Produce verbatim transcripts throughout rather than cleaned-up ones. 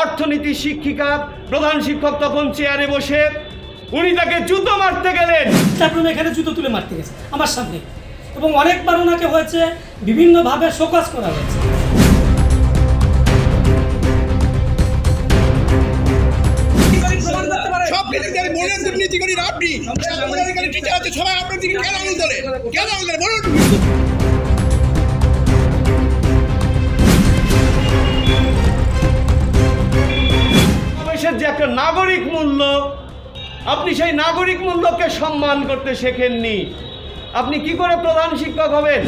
অর্থনীতি শিক্ষিকা প্রধান শিক্ষক তখন চেয়ারে বসে, উনি তাকে জুতো মারতে গেলেন, তারপর এখানে জুতো তুলে মারতে গেছে আমার সামনে, এবং অনেকবার ওনাকে হয়েছে বিভিন্নভাবে শোকজ করা হয়েছে। যে একটা নাগরিক মূল্য, আপনি সেই নাগরিক মূল্যকে সম্মান করতে শেখেননি, আপনি কি করে প্রধান শিক্ষক হবেন?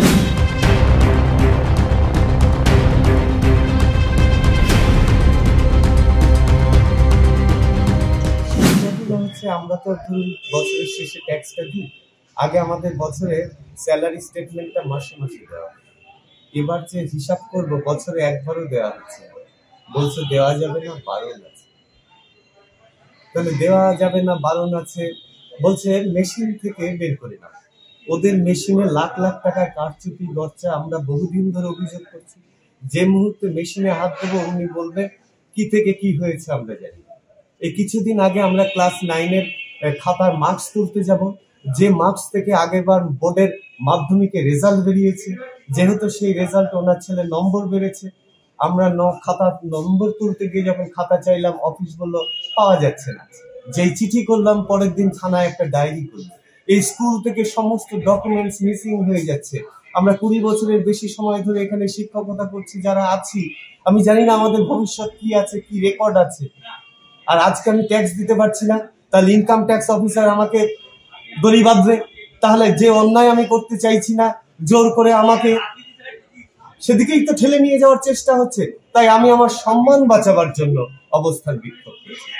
আমরা তো ধরুন বছরের শেষে ট্যাক্সটা দিই, আগে আমাদের বছরে স্যালারি স্টেটমেন্টটা মাসে মাসে দেওয়া হয়, এবার যে হিসাব করবো বছরে একবারও দেওয়া হচ্ছে, বলছে দেওয়া যাবে না, বারণ আছে। তাহলে দেওয়া যাবে না, বারণ আছে বলছে মেশিন থেকে বের করে না, ওদের মেশিনে লাখ লাখ টাকা কারচুপি গচ্চা আমরা বহুদিন ধরে অভিযোগ করছি, যে মুহূর্তে মেশিনে হাত দেবো উনি বলবে কি থেকে কি হয়েছে আমরা জানি। এই কিছুদিন আগে আমরা ক্লাস নাইনের খাতার মার্কস তুলতে যাব, যে মার্কস থেকে আগেরবার বোর্ডের মাধ্যমিকে রেজাল্ট বেরিয়েছে, যেহেতু সেই রেজাল্ট ওনার ছেলে নম্বর বেড়েছে, আমরা ন খাতার নম্বর তুলতে গিয়ে যখন খাতা চাইলাম অফিস বললো পাওয়া যাচ্ছে না, যেই চিঠি করলাম পরের দিন থানায় একটা ডায়েরি করলাম, এই স্কুল থেকে সমস্ত ডকুমেন্টস মিসিং হয়ে যাচ্ছে। আমরা কুড়ি বছরের বেশি সময় ধরে এখানে শিক্ষকতা করছি যারা আছি, আমি জানি না আমাদের ভবিষ্যৎ কি আছে, কি রেকর্ড আছে। আর আজকে আমি ট্যাক্স দিতে পারছি না, তাহলে ইনকাম ট্যাক্স অফিসার আমাকে দড়ি বাঁধবে, তাহলে যে অন্যায় আমি করতে চাইছি না জোর করে আমাকে সেদিকেই তো ঠেলে নিয়ে যাওয়ার চেষ্টা হচ্ছে। তাই আমি আমার সম্মান বাঁচাবার জন্য অবস্থান বিক্ষোভ করেছি।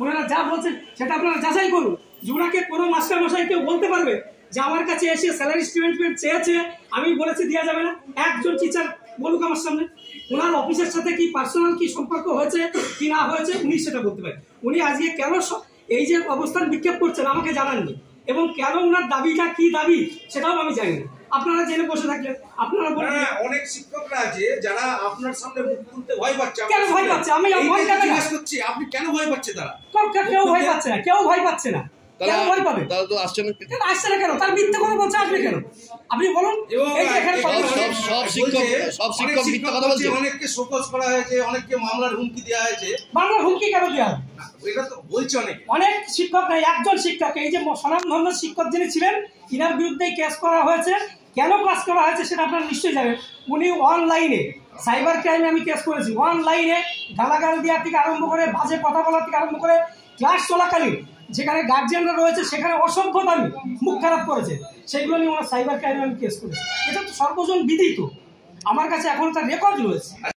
ওনারা যা বলছেন সেটা আপনারা যাচাই করুন। জুনাকে কোনো মাস্টারমশাই কেউ বলতে পারবে যে আমার কাছে এসে স্যালারি স্টেটমেন্ট চেয়েছে, আমি বলেছি দেওয়া যাবে না? একজন টিচার বলুক আমার সামনে ওনার অফিসের সাথে কি পার্সোনাল কি সম্পর্ক হয়েছে কি না হয়েছে, উনি সেটা বলতে পারেন। উনি আজকে কেন এই যে অবস্থান বিক্ষেপ করছেন আমাকে জানাননি, এবং কেন ওনার দাবিটা কি দাবি সেটাও আমি জানি না। আপনারা জেনে বসে থাকলেন, আপনারা অনেক শিক্ষকরা আছে যারা আপনার সামনে মুখ খুলতে ভয় পাচ্ছে। কেন ভয় পাচ্ছে? আমি জিজ্ঞেস করছি আপনি কেন ভয় পাচ্ছে? তারা কেউ ভয় পাচ্ছে না, কেউ ভয় পাচ্ছে না। অনেককে শোকজ করা হয়েছে, অনেককে মামলার হুমকি দেওয়া হয়েছে। মামলার হুমকি কেন দেওয়া হয়? এটা তো বলছে অনেক অনেক শিক্ষক, একজন শিক্ষক এই যে স্বনামধন্য শিক্ষক যিনি ছিলেন তিনার বিরুদ্ধেই কেস করা হয়েছে। কেন কেস করা হয়েছে সেটা আপনারা নিশ্চয়ই জানেন। উনি অনলাইনে সাইবার ক্রাইমে আমি কেস করেছি, অনলাইনে গালাগাল দেওয়া থেকে আরম্ভ করে বাজে কথা বলা থেকে আরম্ভ করে ক্লাস চলাকালীন যেখানে গার্জিয়ানরা রয়েছে সেখানে অসভ্যতা মুখ খারাপ করেছে, সেইগুলো নিয়ে ওনার সাইবার ক্রাইমে আমি কেস করেছি। এটা তো সর্বজন বিদিত, আমার কাছে এখন তার রেকর্ড রয়েছে।